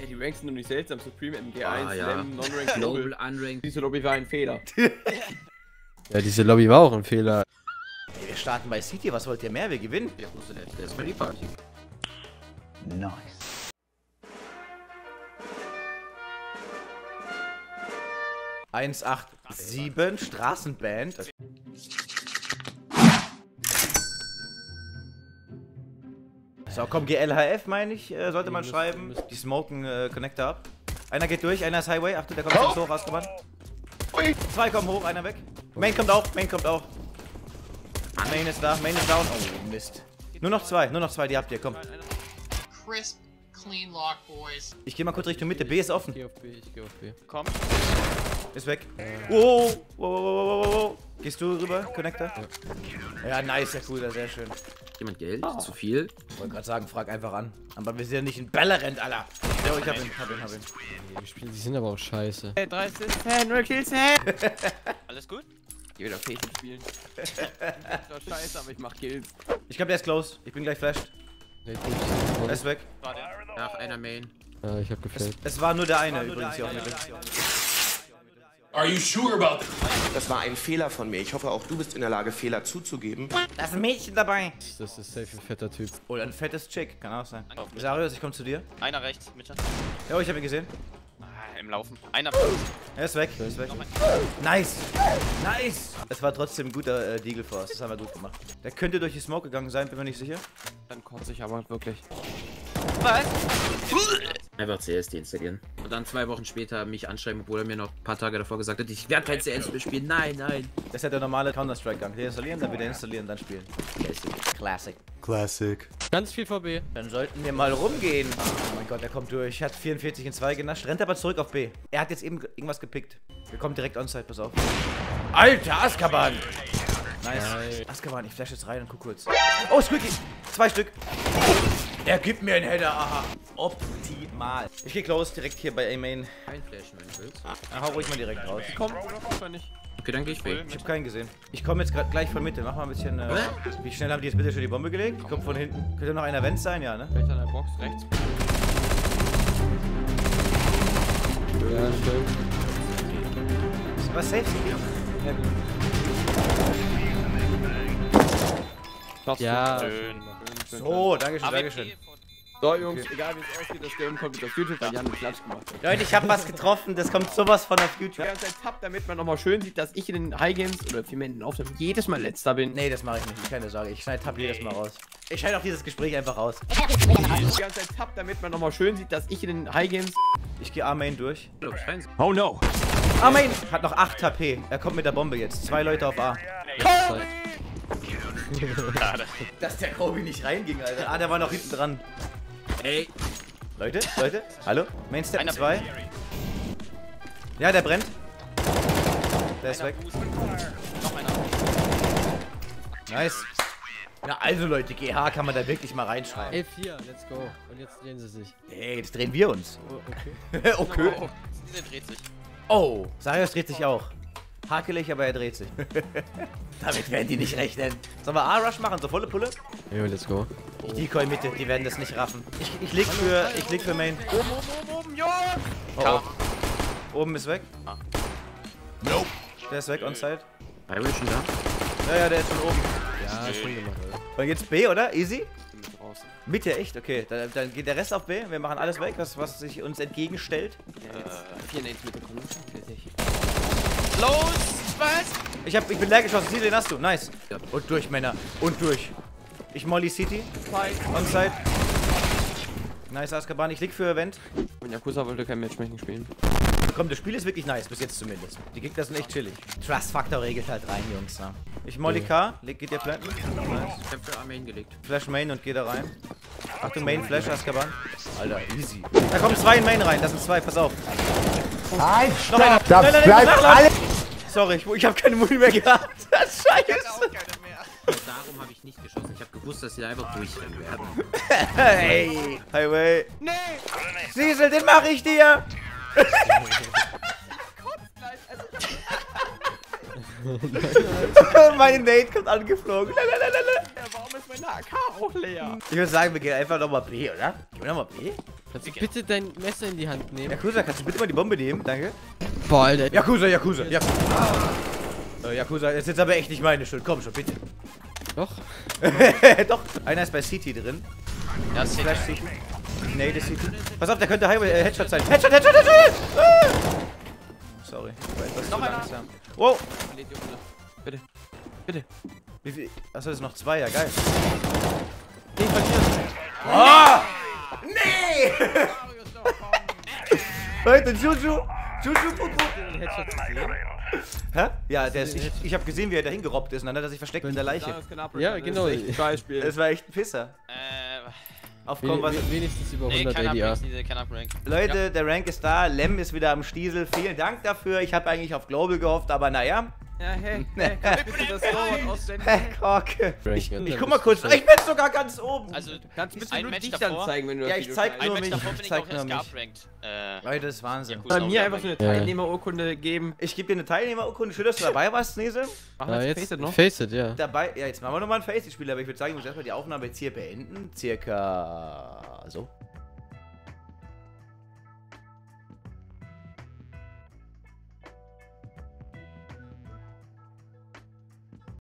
Ey, die Ranks sind noch nicht seltsam. Supreme, MG1, Slam, Non-Ranked, Global, Unranked. Diese Lobby war ein Fehler. Ja, diese Lobby war auch ein Fehler. Ey, wir starten bei City, was wollt ihr mehr? Wir gewinnen. Ja, wusste der, der ist bei die Party. Nice. Straßenband. So, komm, GLHF meine ich, sollte man schreiben. Die smoken Connector ab. Einer geht durch, einer ist Highway. Achtung, der kommt ganz hoch, Azkaban. Zwei kommen hoch, einer weg. Main kommt auch, Main kommt auch. Main ist da, Main ist down. Oh, Mist. Nur noch zwei, die habt ihr, komm. Crisp, clean lock, boys. Ich geh mal kurz Richtung Mitte, B ist offen. Ich geh auf B, Komm. Ist weg. Oh, oh, oh, oh, oh, oh. Gehst du rüber, Connector? Ja, nice, sehr cool, sehr schön. Jemand Geld? Oh. Zu viel? Ich wollte gerade sagen, frag einfach an. Aber wir sind ja nicht in Bellerend, Alter. Ja, ich hab ihn, Die sind aber auch scheiße. Hey, 30, 10, nur Kills, Alles gut? Ich will auf Käse spielen. Ich bin doch scheiße, aber ich mach Kills. Ich glaube, der ist close. Ich bin gleich flashed. Er ist weg. Nach einer Main. Ja, ich hab gefällt. Es war nur der eine, übrigens hier auf Mitte. Are you sure about that? Das war ein Fehler von mir. Ich hoffe, auch du bist in der Lage, Fehler zuzugeben. Da ist ein Mädchen dabei. Das ist safe ein fetter Typ. Oder ein fettes Chick. Kann auch sein. Sarius, ich komm zu dir. Einer rechts, Mitte. Ja, ich hab ihn gesehen. Im Laufen. Einer. Er ist weg. Er ist weg. Nice. Nice. Es war trotzdem ein guter Deagle für uns. Das haben wir gut gemacht. Der könnte durch die Smoke gegangen sein, bin mir nicht sicher. Dann kotze ich aber wirklich. Was? Einfach CS deinstallieren. Und dann 2 Wochen später mich anschreiben, obwohl er mir noch ein paar Tage davor gesagt hat, ich werde kein CS mehr spielen. Nein, nein. Das ist ja der normale Counter-Strike-Gang. Deinstallieren, dann wieder installieren, dann spielen. Classic. Classic. Ganz viel VB. Dann sollten wir mal rumgehen. Oh mein Gott, er kommt durch. Hat 44 in 2 genascht, rennt aber zurück auf B. Er hat jetzt eben irgendwas gepickt. Wir kommen direkt onside, pass auf. Alter, Azkaban! Nice. Azkaban, ich flash jetzt rein und guck kurz. Oh, Squeaky! 2 Stück. Er gibt mir einen Header, aha. Optimal. Ich gehe close direkt hier bei A-Main. Kein Flash, wenn du willst. Dann hau ruhig mal direkt raus. Komm. Okay, dann geh ich weg. Ich hab keinen gesehen. Ich komme jetzt gerade gleich von Mitte. Mach mal ein bisschen. Wie schnell haben die jetzt bitte schon die Bombe gelegt? Die kommt von hinten. Könnte noch einer Vent sein, ja, ne? Vielleicht an der Box rechts. Ja, stimmt. Was safe hier? Ja. Schön. So, dankeschön. So, Jungs, okay. Egal wie es aussieht, das Game kommt auf YouTube, weil Jan einen Klatsch gemacht hat. Leute, ich hab was getroffen, das kommt sowas von auf YouTube. Wir haben einen Tab, damit man nochmal schön sieht, dass ich in den High Games oder vielmehr in den Aufnahmen jedes Mal letzter bin. Nee, das mache ich nicht, keine Sorge, ich schneide Tab jedes Mal raus. Ich schneide auch dieses Gespräch einfach raus. Wir haben einen Tab, damit man nochmal schön sieht, dass ich in den High Games... Ich gehe A-Main durch. Oh no! A-Main! Hat noch 8 HP, er kommt mit der Bombe jetzt. 2 Leute auf A. Komm! Dass der Kobi nicht reinging, Alter. Ah, der war noch hinten dran. Ey. Leute, Leute. Hallo? Mainstep 2. Ja, der brennt. Der ist weg. Noch einer. Nice. Na also Leute, GH kann man da wirklich mal reinschreiben. F4, let's go. Und jetzt drehen sie sich. Ey, jetzt drehen wir uns. Okay. Okay. Oh, der dreht sich. Oh, Sarius dreht sich auch. Hakelig, aber er dreht sich. Damit werden die nicht rechnen. Sollen wir A-Rush machen? So volle Pulle? Ja, let's go. Ich decoy Mitte, die werden das nicht raffen. Ich leg für, Main. Oben, Jungs! Oh, oh. Oben ist weg. Nope. Der ist weg, onside. Ein bisschen da. Ja, der ist schon oben. Ja, ich bin gemacht, Alter. Dann geht's B, oder? Easy? Mitte, echt? Okay, dann geht der Rest auf B. Wir machen alles weg, was sich uns entgegenstellt. 4 Nates mit der Krone. Los! Was? Ich bin leer geschossen. City, den hast du. Nice. Und durch, Männer. Und durch. Ich molly City. Onside. Nice, Azkaban. Ich lieg für Event. Und Yakuza wollte kein Matchmaking spielen. Komm, das Spiel ist wirklich nice. Bis jetzt zumindest. Die Gegner sind echt chillig. Trust Factor regelt halt rein, Jungs. Ne? Ich molly K. Geht ihr Planten? Nice. Ich hab für A Main gelegt. Flash Main und geh da rein. Achtung, Main, Flash, Azkaban. Alter, easy. Da kommen 2 in Main rein. Das sind 2. Pass auf. Nein, stopp! Nein, bleibt alle! Sorry, ich hab keine Muni mehr gehabt. Das ist scheiße. Ich auch keine mehr. Darum habe ich nicht geschossen. Ich hab gewusst, dass sie da einfach durchrennen werden. Hey! Highway! Nee! Siesel, den mach ich dir! Mein Nate kommt angeflogen. Warum ist meine AK auch leer? Ich würde sagen, wir gehen einfach nochmal B, oder? Gehen wir nochmal B? Kannst du bitte dein Messer in die Hand nehmen? Yakuza, kannst du bitte mal die Bombe nehmen? Danke. Boah, Alter. Yakuza. Yakuza, das ist jetzt aber echt nicht meine Schuld. Komm schon, bitte. Doch. Doch. Einer ist bei City drin. Ja, City. Nee, das City. Pass auf, der könnte Highway Headshot sein. Headshot! Ah! Sorry. Noch einer. Wow. Bitte. Bitte. Wie viel? Achso, das sind noch zwei. Ja, geil. Nee, ich verliere. Oh! Nee! Leute, Juju. Hä? Ja, der ist, ich hab gesehen, wie er da hingerobbt ist und dann hat er sich versteckt in der Leiche. Ja, genau. Es war echt ein Pisser. Aufkommen, was wenigstens über 100 ADA. Leute, der Rank ist da. Lem ist wieder am Stiesel. Vielen Dank dafür. Ich habe eigentlich auf Global gehofft, aber naja. Ja, hey, kann ich bitte das Low aussenden? Kacke. Ich guck mal kurz. Ich bin sogar ganz oben. Also, kannst du ein Match davor zeigen, wenn du das Video zeigst? Ja, ich zeig nur mich. Ich zeig nur mich. Leute, das ist Wahnsinn. Bei mir einfach so eine Teilnehmerurkunde geben. Ich gebe dir eine Teilnehmerurkunde. Schön, dass du dabei warst, Nese. Machen wir jetzt Facet noch? Facet, ja. Dabei, ja, jetzt machen wir nochmal ein Facet-Spiel, aber ich würde sagen, ich muss erstmal die Aufnahme jetzt hier beenden. Circa so.